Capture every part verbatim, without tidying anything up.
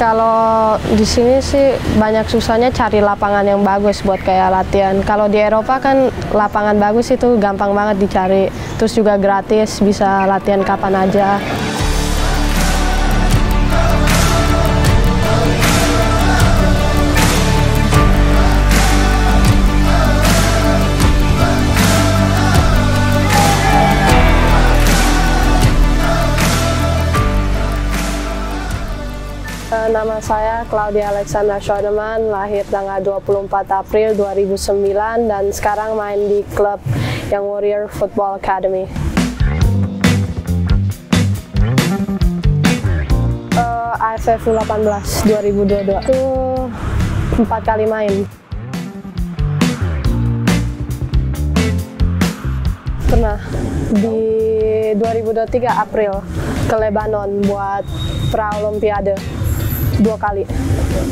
Kalau di sini sih banyak susahnya cari lapangan yang bagus buat kayak latihan. Kalau di Eropa kan lapangan bagus itu gampang banget dicari. Terus juga gratis, bisa latihan kapan aja. Nama saya Claudia Scheunemann, lahir tanggal dua puluh empat April dua ribu sembilan dan sekarang main di klub Young Warrior Football Academy. Uh, A F F U delapan belas dua ribu dua puluh dua itu empat kali main. Pernah di dua ribu dua puluh tiga April ke Lebanon buat Pra Olimpiade. Dua kali. Awalnya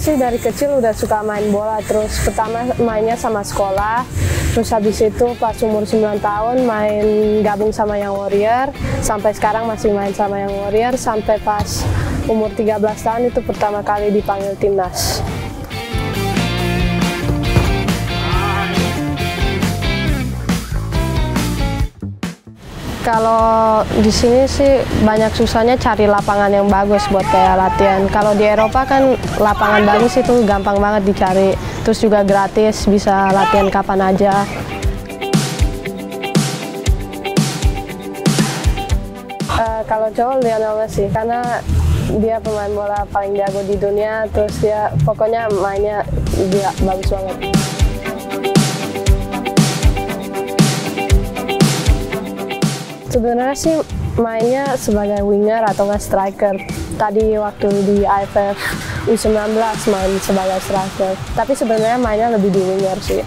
sih dari kecil udah suka main bola, terus pertama mainnya sama sekolah, terus habis itu pas umur sembilan tahun main gabung sama Young Warrior, sampai sekarang masih main sama Young Warrior, sampai pas umur tiga belas tahun itu pertama kali dipanggil timnas. Kalau di sini sih banyak susahnya cari lapangan yang bagus buat kayak latihan. Kalau di Eropa kan lapangan bagus itu gampang banget dicari. Terus juga gratis, bisa latihan kapan aja. Uh, kalau cowok Lionel Messi, karena dia pemain bola paling jago di dunia, terus dia pokoknya mainnya dia bagus banget. Sebenarnya sih mainnya sebagai winger atau nggak striker. Tadi waktu di A F F U sembilan belas main sebagai striker, tapi sebenarnya mainnya lebih di winger sih.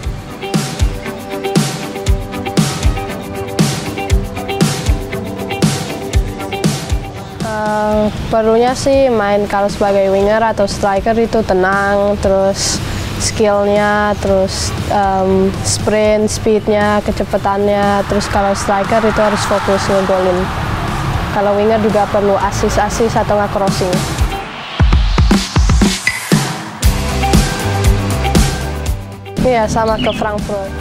Uh, perlunya sih main kalau sebagai winger atau striker itu tenang, terus skillnya, terus um, sprint, speednya, kecepatannya. Terus kalau striker itu harus fokus ngegolin. Kalau winger juga perlu assist-assist atau nggak crossing. Iya, yeah, sama ke Frankfurt.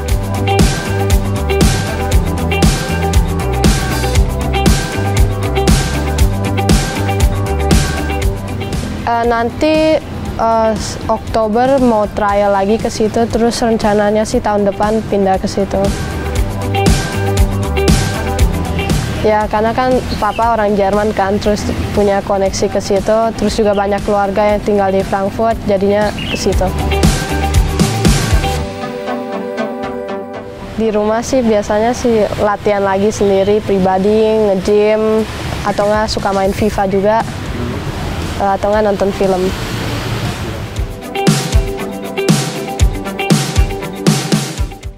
Nanti uh, Oktober mau trial lagi ke situ, terus rencananya sih tahun depan pindah ke situ. Ya karena kan papa orang Jerman kan, terus punya koneksi ke situ, terus juga banyak keluarga yang tinggal di Frankfurt, jadinya ke situ. Di rumah sih biasanya sih latihan lagi sendiri pribadi, nge-gym, atau nggak suka main FIFA juga. Atau nggak nonton film.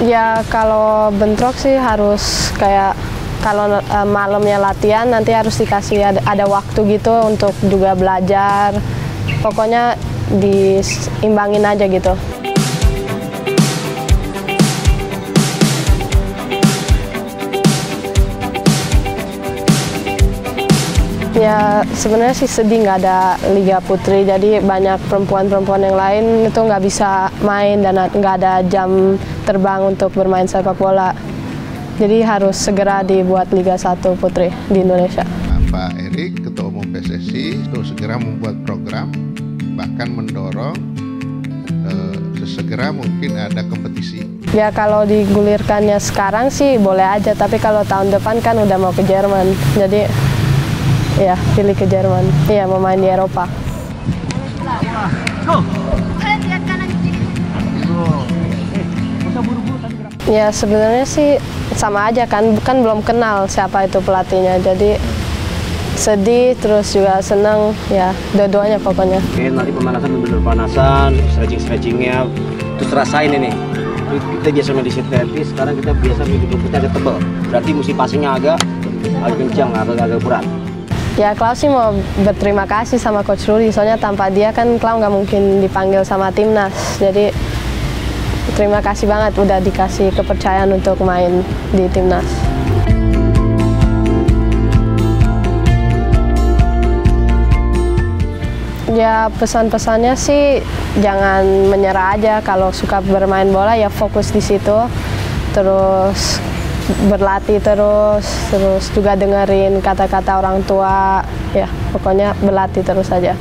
Ya kalau bentrok sih harus kayak kalau e, malamnya latihan nanti harus dikasih ada, ada waktu gitu untuk juga belajar. Pokoknya diimbangin aja gitu. Ya sebenarnya sih sedih nggak ada Liga Putri, jadi banyak perempuan-perempuan yang lain itu nggak bisa main dan nggak ada jam terbang untuk bermain sepak bola. Jadi harus segera dibuat Liga satu Putri di Indonesia. Pak Erik, Ketua Umum P S S I, itu segera membuat program, bahkan mendorong eh, sesegera mungkin ada kompetisi. Ya kalau digulirkannya sekarang sih boleh aja, tapi kalau tahun depan kan udah mau ke Jerman, jadi iya, pilih ke Jerman. Iya, mau main di Eropa. Ya, sebenarnya sih sama aja kan, kan belum kenal siapa itu pelatihnya. Jadi sedih, terus juga senang, ya dua-duanya pokoknya. Oke, nanti pemanasan, bener-bener panasan, stretching-stretchingnya, terus rasain ini. Kita biasa medicine therapy, sekarang kita biasa minggu dua puluh agak tebal. Berarti mesti passingnya agak agak kencang, agak agak berat. Ya, Klau sih mau berterima kasih sama Coach Ruli, soalnya tanpa dia kan Klau nggak mungkin dipanggil sama timnas. Jadi terima kasih banget udah dikasih kepercayaan untuk main di timnas. Ya, pesan-pesannya sih jangan menyerah aja, kalau suka bermain bola ya fokus di situ, terus berlatih terus, terus juga dengerin kata-kata orang tua, ya pokoknya berlatih terus aja.